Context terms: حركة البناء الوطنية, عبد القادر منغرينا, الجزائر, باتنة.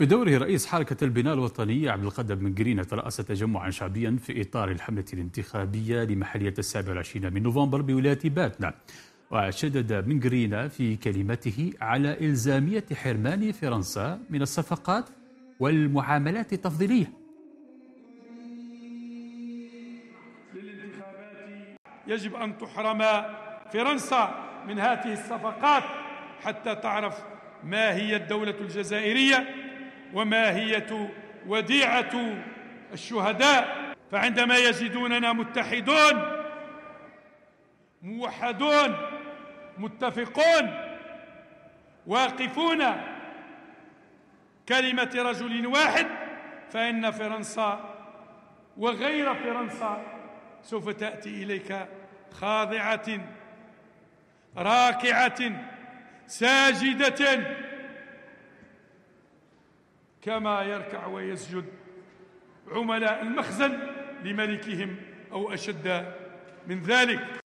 بدوره رئيس حركة البناء الوطنية عبد القادر منغرينا ترأس تجمعا شعبيا في إطار الحملة الانتخابية لمحلية 27 من نوفمبر بولاية باتنة. وشدد منغرينا في كلمته على إلزامية حرمان فرنسا من الصفقات والمعاملات التفضيلية. يجب أن تحرم فرنسا من هذه الصفقات حتى تعرف ما هي الدولة الجزائرية وما هي وديعة الشهداء. فعندما يجدوننا متحدون موحدون متفقون واقفون كلمة رجل واحد، فإن فرنسا وغير فرنسا سوف تأتي إليك خاضعة راكعة ساجدة كما يركع ويسجد عملاء المخزن لملكهم أو أشد من ذلك.